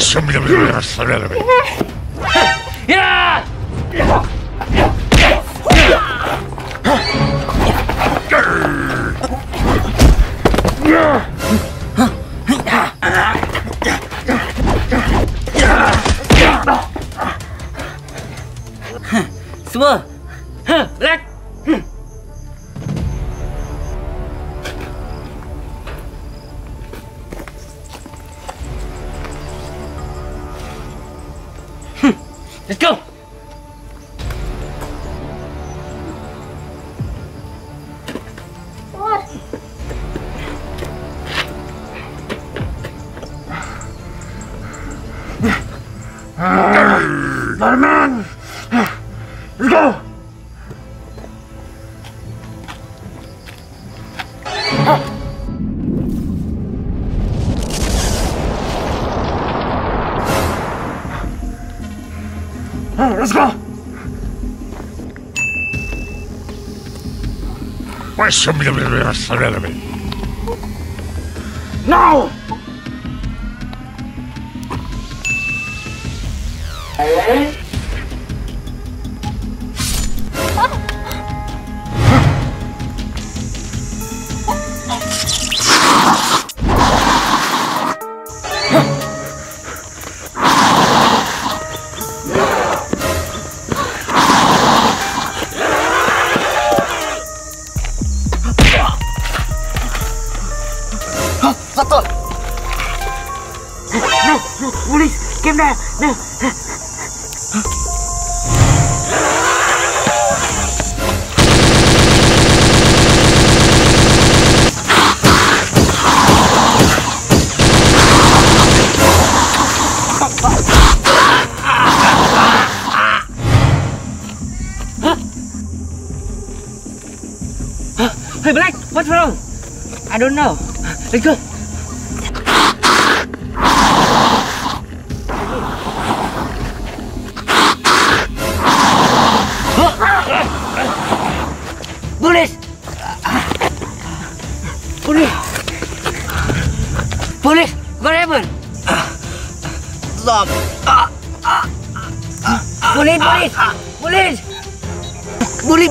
Semua lag. Let's go. Spider-Man, let's go. Let's go. Where's somebody else for enemy? No. No, please, give me that. No. Hey, Black, what's wrong? I don't know. Let's go. Police! Police! Police! What happened? Stop! Police! Police! Police! Police!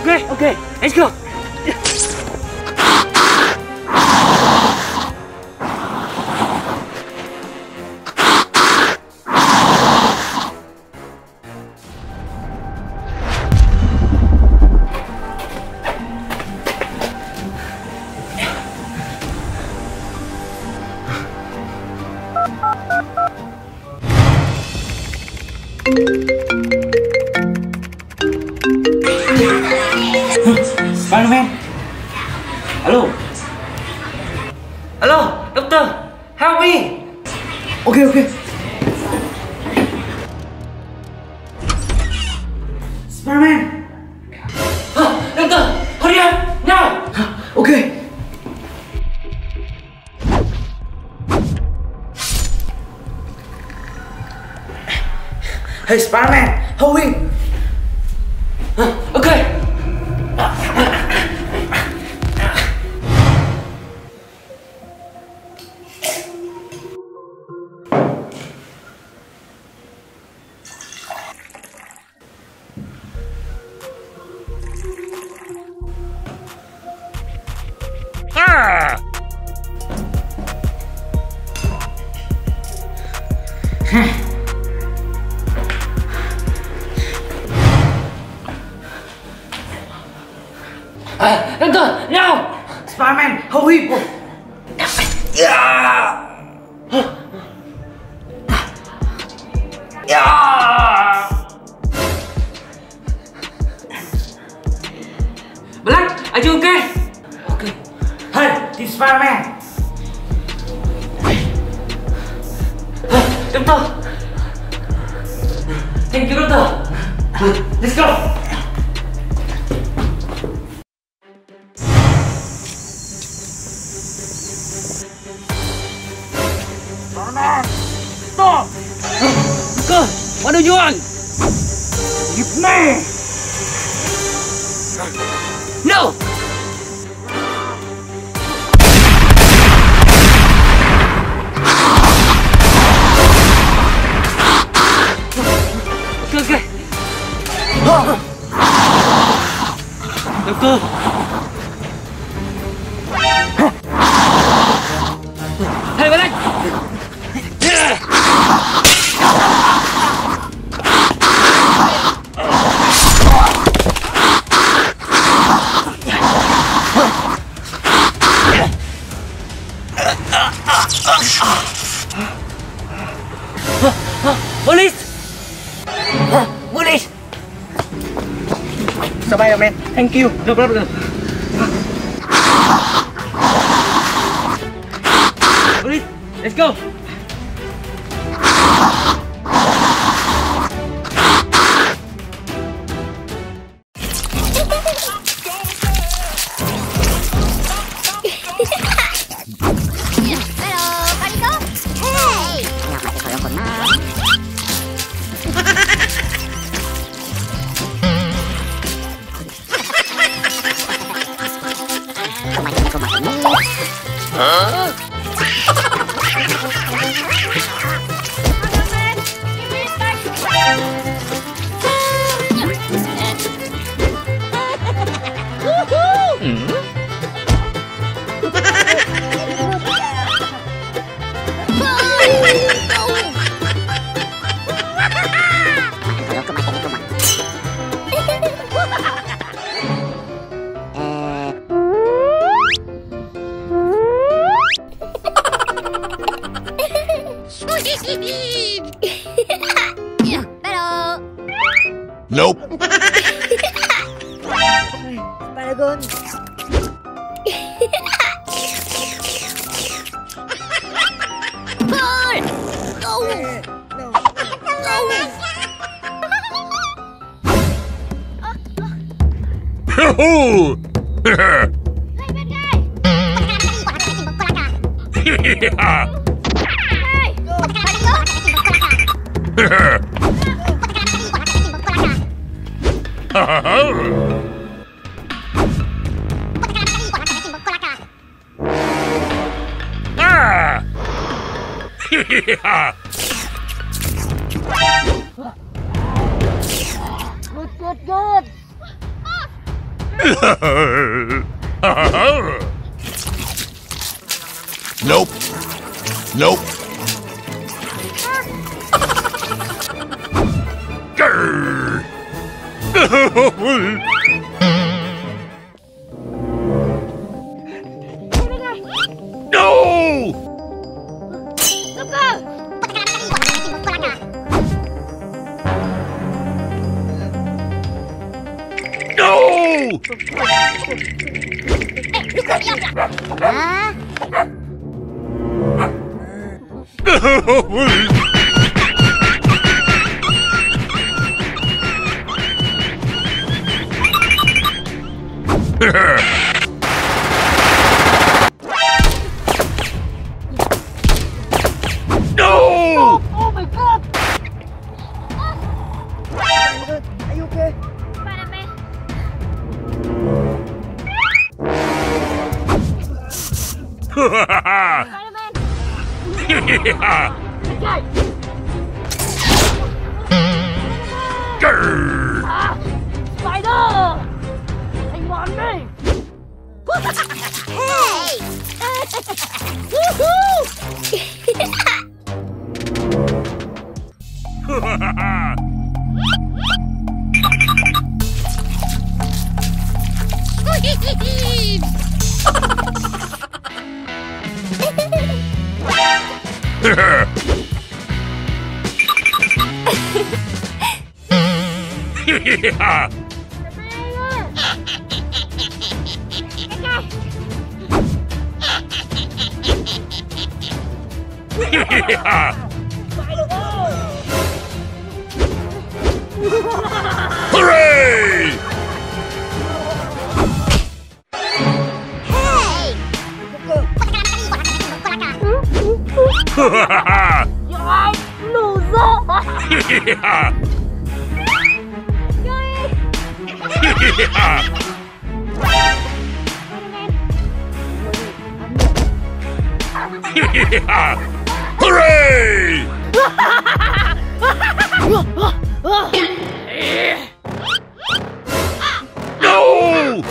Okay, okay, let's go. Spider-Man. Hello. Hello, doctor. Help me. Okay, okay. Spider-Man. Doctor, hurry up now. Okay. Hey, Spider-Man, hurry. Okay. Doctor, no! Spider-Man, hurry! Yeah! Yeah! Black, are you okay? Okay. Hey, this Spider-Man. Doctor! Thank you, Doctor. Let's go! Spider-Man! Stop! Good! What do you want? Give me! No! Okay. Doctor! Hey, balik! Polis! Polis! Spider-Man, thank you. No problem. Polis, let's go. Nope. Paragon. Burn. No. No. No. Hey, bad guy. Nope. Nope. No! No! Hooray! Hey! Guys, loser! Hooray! No!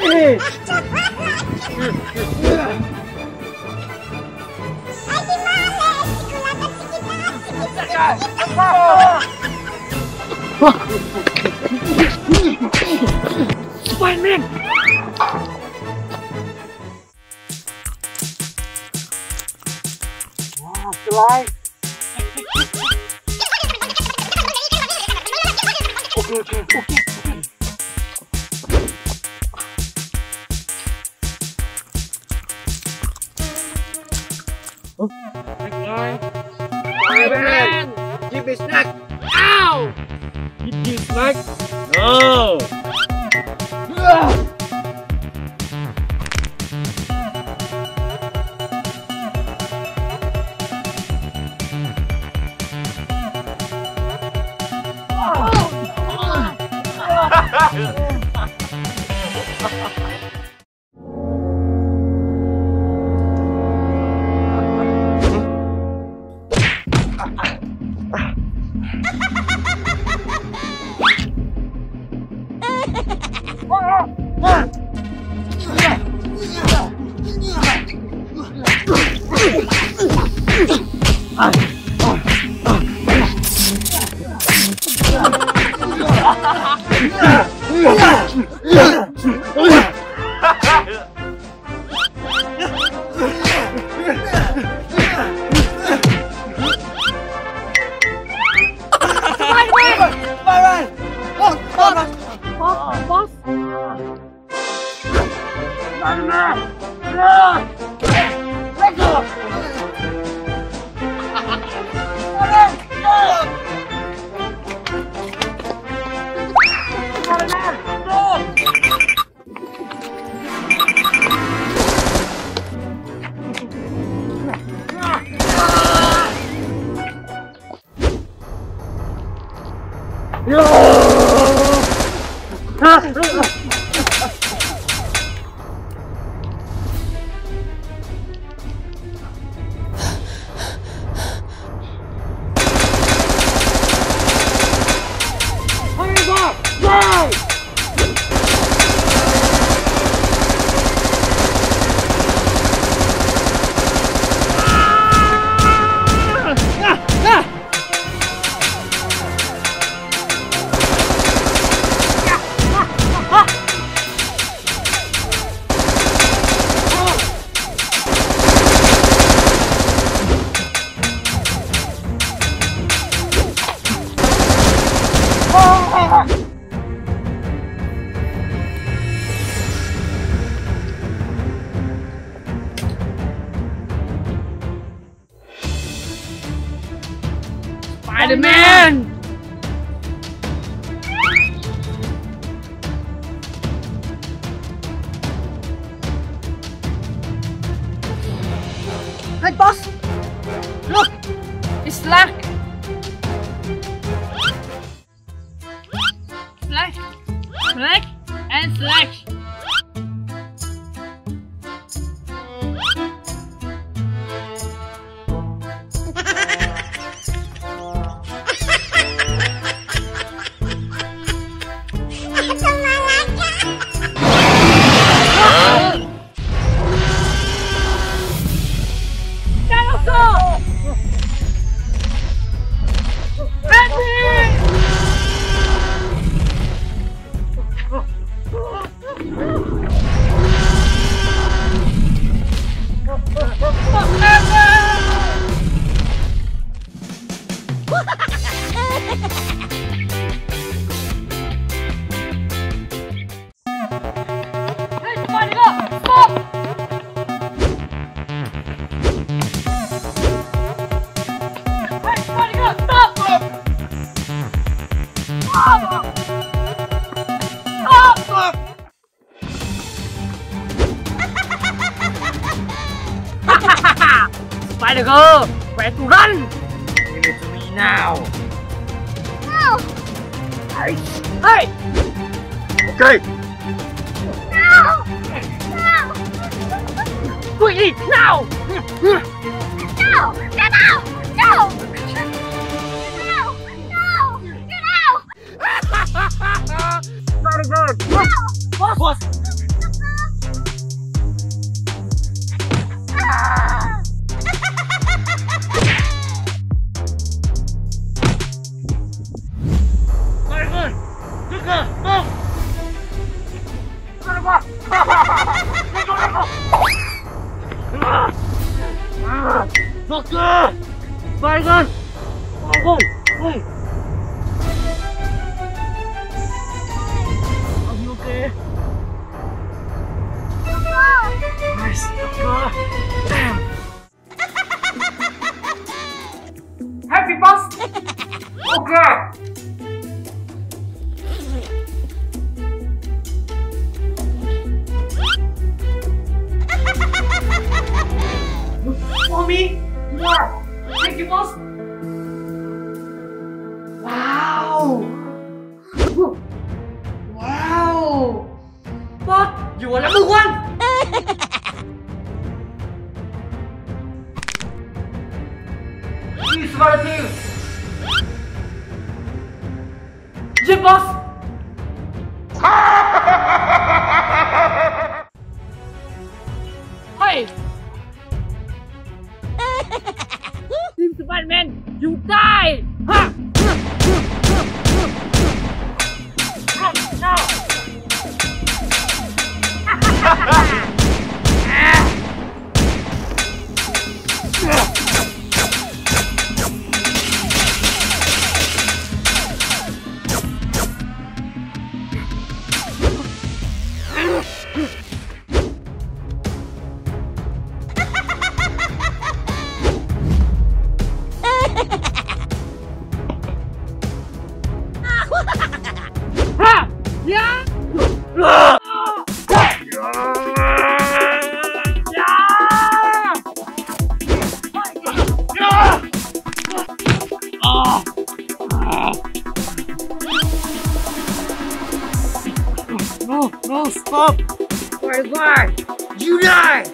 Spider-Man! Oh, July! Okay. Spider-Man! Give me snack! Ow! Give me snack? No! Spider-Man! Hey boss! Look! It's black! Black! Black! And black! Spider-Girl, where to run? Give it to me now. No. Hey! Hey! Okay. No! No! Quickly, now! No! Get out! No! No! No! Get out! Spider-Girl! No! Boss! Boss! Doctor! Spider! Oh, oh! Happy boss! Okay! For me? More! Thank you, boss! Wow! Wow! But you are number one! Jim boss! Hey! Team Spider-Man, you die! Ha! No, no, stop! Bye-bye! You die!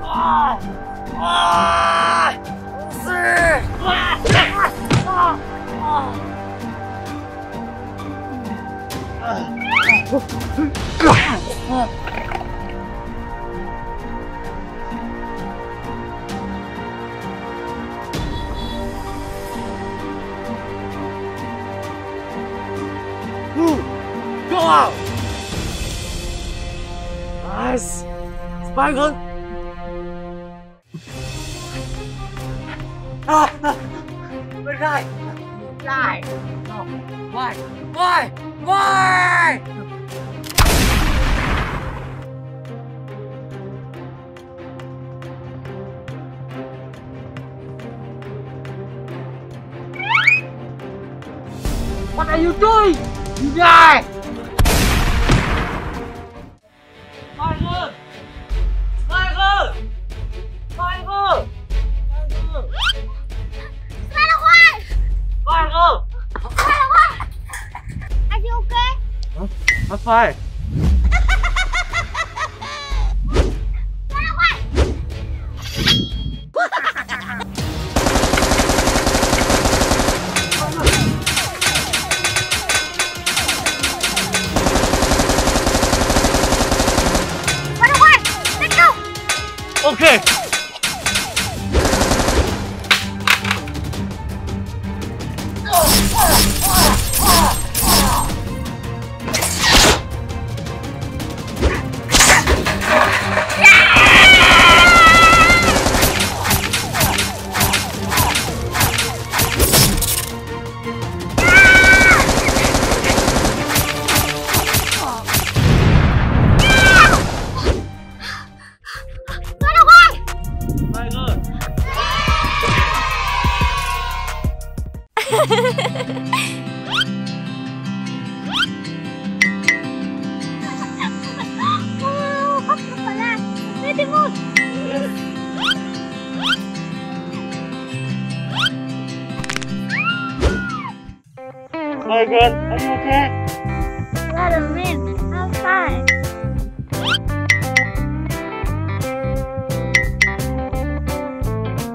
Wow! Nice! Spider-Man! Ah! We're die! Die! No! Why? Why? Why? What are you doing? You die! I'm fine. Run away! Let's go! Okay. Spider-Man, are you okay? Spider-Man, I'm fine.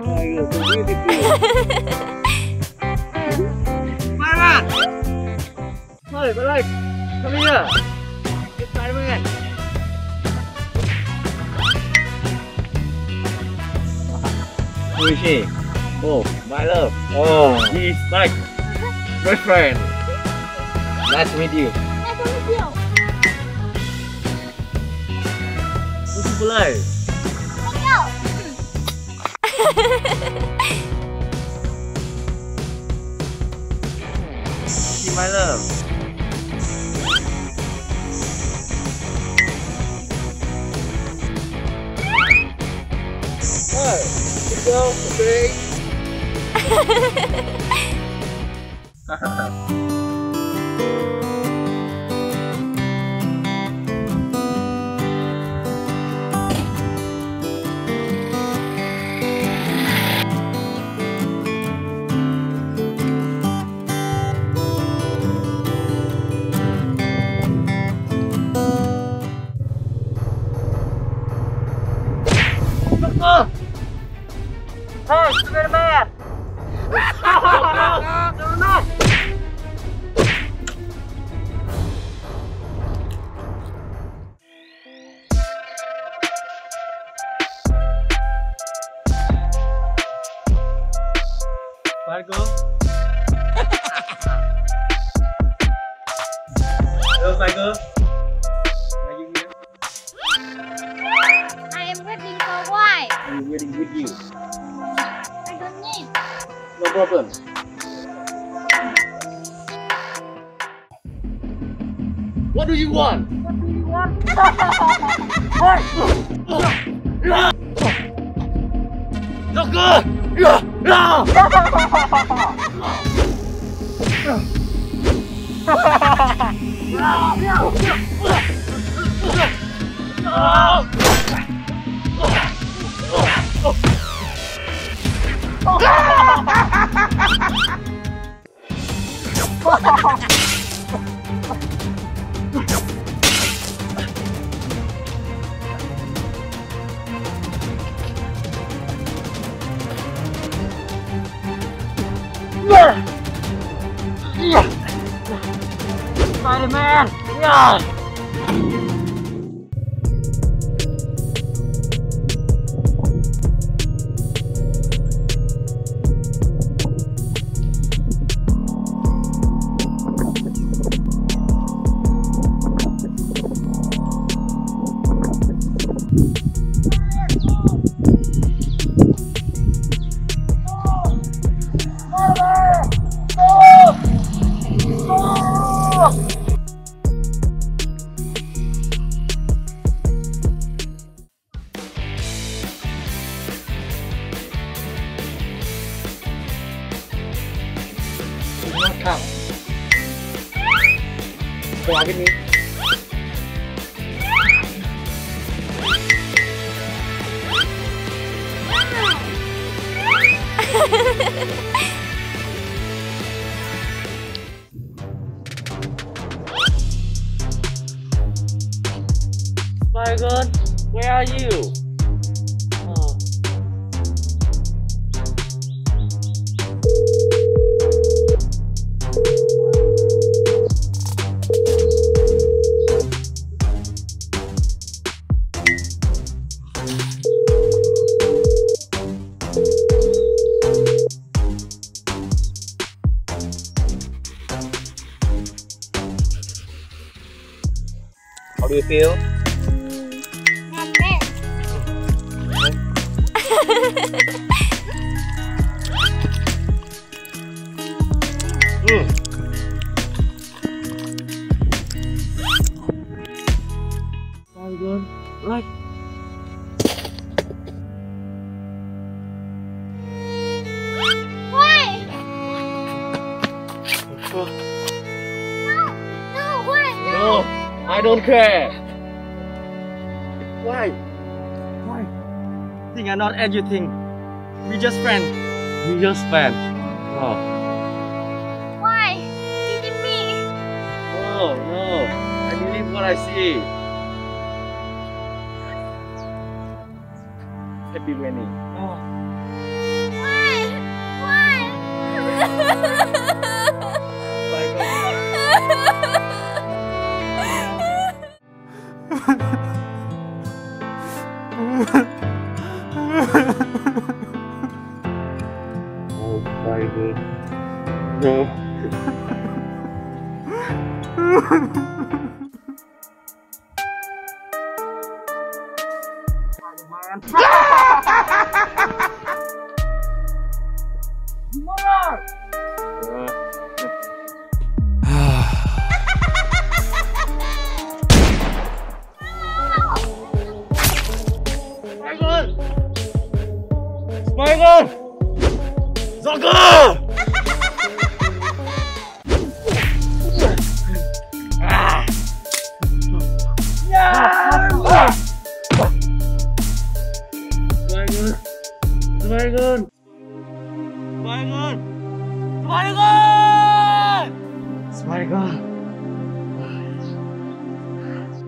Oh, you're so beautiful. Spider-Man! Spider-Man, come here. It's Spider-Man. Who is she? Oh, my love. Oh, he's like my friend. Nice to meet you. Nice to meet you. below. Look out! See my love. Good girl, okay. Hey, Spider-Man! No! Margo? Hello, Margo? Are you here? I am waiting for why? I am waiting with you. No problem. What do you want? What do you want? No good! No! Spider-Man! Yeah! Come. Go on, give me. Spider-Man, where are you? Oh. How do you feel? Not bad. Very good. Right. Why? I don't care. Why? Why? Think I'm not anything. We just friends. We just friends. Oh. Why? Did me? Oh no! I believe what I see. Happy Winnie. Oh. Why? Why? Oh, my God. No. Spider-Man!